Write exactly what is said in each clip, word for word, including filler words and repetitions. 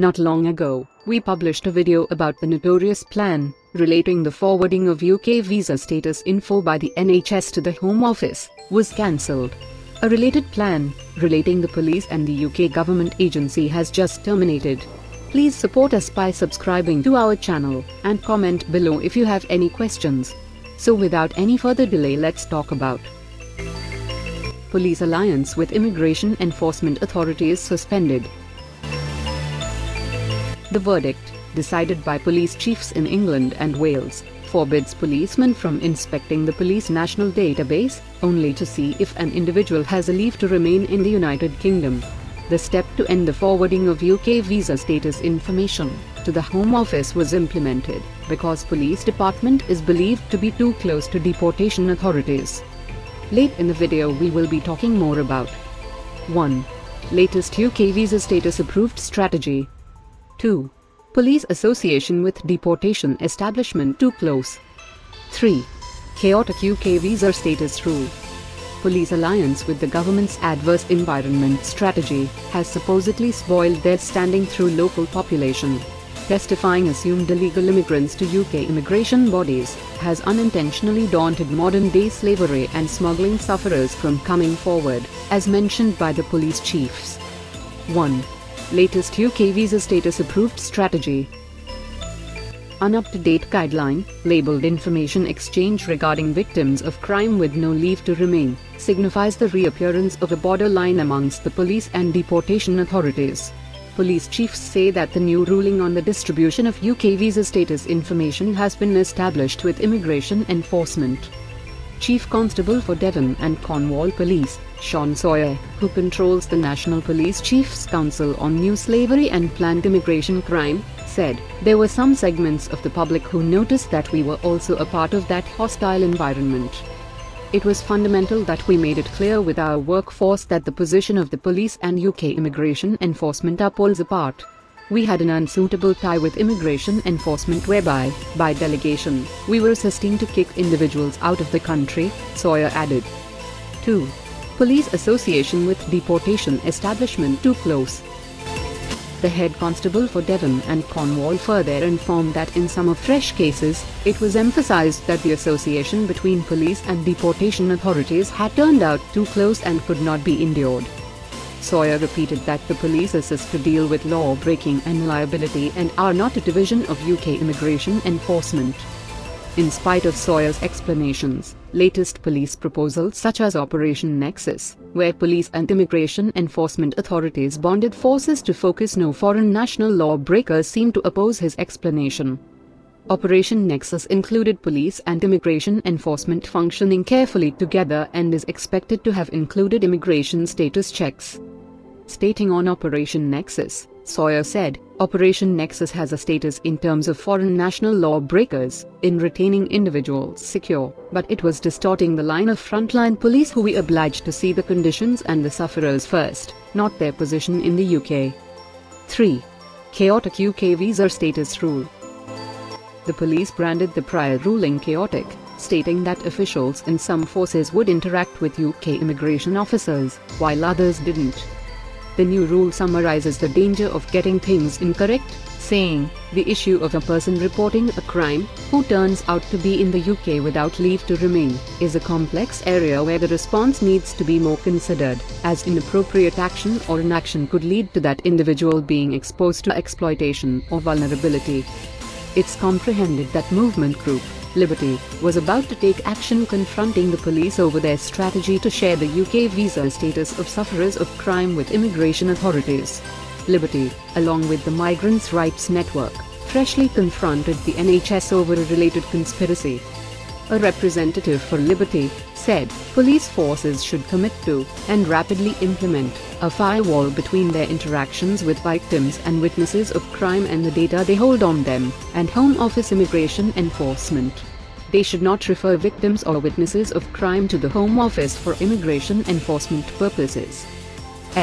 Not long ago, we published a video about the notorious plan, relating the forwarding of U K visa status info by the N H S to the Home Office, was cancelled. A related plan, relating the police and the U K government agency has just terminated. Please support us by subscribing to our channel, and comment below if you have any questions. So without any further delay, let's talk about police alliance with Immigration Enforcement Authority is suspended. The verdict, decided by police chiefs in England and Wales, forbids policemen from inspecting the police national database, only to see if an individual has a leave to remain in the United Kingdom. The step to end the forwarding of U K visa status information to the Home Office was implemented, because police department is believed to be too close to deportation authorities. Late in the video we will be talking more about one Latest U K visa status approved strategy. two Police association with deportation establishment too close. three Chaotic U K visa status rule. Police alliance with the government's adverse environment strategy has supposedly spoiled their standing through local population. Testifying assumed illegal immigrants to U K immigration bodies has unintentionally daunted modern-day slavery and smuggling sufferers from coming forward, as mentioned by the police chiefs. one Latest U K visa status approved strategy. An up-to-date guideline, labeled Information Exchange Regarding Victims of Crime with No Leave to Remain, signifies the reappearance of a borderline amongst the police and deportation authorities. Police chiefs say that the new ruling on the distribution of U K visa status information has been established with immigration enforcement. Chief Constable for Devon and Cornwall Police, Sean Sawyer, who controls the National Police Chief's Council on New Slavery and Planned Immigration Crime, said, "There were some segments of the public who noticed that we were also a part of that hostile environment. It was fundamental that we made it clear with our workforce that the position of the police and U K immigration enforcement are poles apart. We had an unsuitable tie with immigration enforcement whereby, by delegation, we were assisting to kick individuals out of the country," Sawyer added. two Police association with deportation establishment too close. The head constable for Devon and Cornwall further informed that in some of fresh cases, it was emphasized that the association between police and deportation authorities had turned out too close and could not be endured. Sawyer repeated that the police assist to deal with law-breaking and liability and are not a division of U K immigration enforcement. In spite of Sawyer's explanations, latest police proposals such as Operation Nexus, where police and immigration enforcement authorities bonded forces to focus no foreign national lawbreakers, seem to oppose his explanation. Operation Nexus included police and immigration enforcement functioning carefully together and is expected to have included immigration status checks. Stating on Operation Nexus, Sawyer said, "Operation Nexus has a status in terms of foreign national law breakers, in retaining individuals secure, but it was distorting the line of frontline police who we obliged to see the conditions and the sufferers first, not their position in the U K. three Chaotic U K visa status rule. The police branded the prior ruling chaotic, stating that officials in some forces would interact with U K immigration officers, while others didn't. The new rule summarizes the danger of getting things incorrect, saying, the issue of a person reporting a crime, who turns out to be in the U K without leave to remain, is a complex area where the response needs to be more considered, as inappropriate action or an action could lead to that individual being exposed to exploitation or vulnerability. It's comprehended that movement group, Liberty, was about to take action confronting the police over their strategy to share the U K visa status of sufferers of crime with immigration authorities. Liberty, along with the Migrants' Rights Network, freshly confronted the N H S over a related conspiracy. A representative for Liberty said, "Police forces should commit to, and rapidly implement, a firewall between their interactions with victims and witnesses of crime and the data they hold on them, and Home Office immigration enforcement. They should not refer victims or witnesses of crime to the Home Office for immigration enforcement purposes."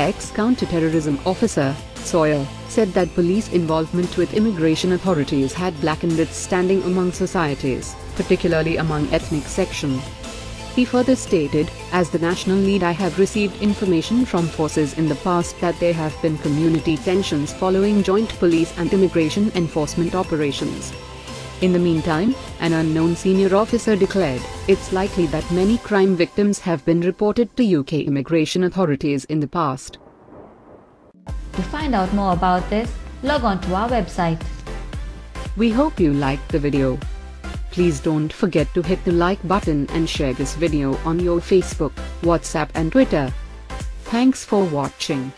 Ex-counter-terrorism officer, Sawyer, said that police involvement with immigration authorities had blackened its standing among societies, particularly among ethnic sections. be further stated, as the national lead I have received information from forces in the past that there have been community tensions following joint police and immigration enforcement operations. In the meantime, an unknown senior officer declared, it's likely that many crime victims have been reported to U K immigration authorities in the past. To find out more about this, log on to our website. We hope you liked the video. Please don't forget to hit the like button and share this video on your Facebook, WhatsApp and Twitter. Thanks for watching.